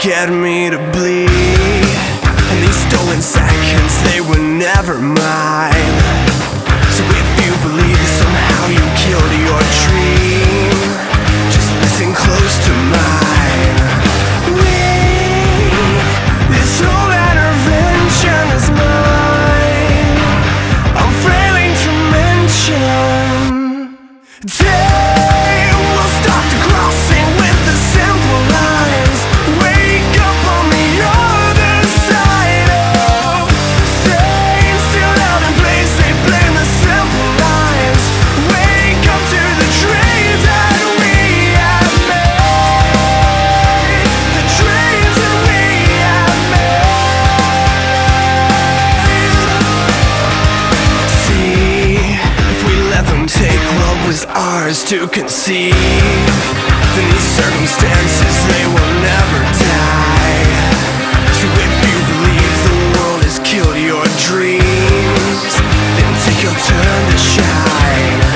get me to bleed. And these stolen seconds, they were never mine. So if you believe somehow you killed your dream, just listen close to mine. This whole intervention is mine. I'm failing to mention. Today we'll stop the crossing with the simple lines. Wake up on the other side of staying still out in place. They blame the simple lines. Wake up to the dreams that we have made. The dreams that we have made. See, if we let them take what was ours to conceive, in these circumstances, they will never die. So if you believe the world has killed your dreams, then take your turn to shine.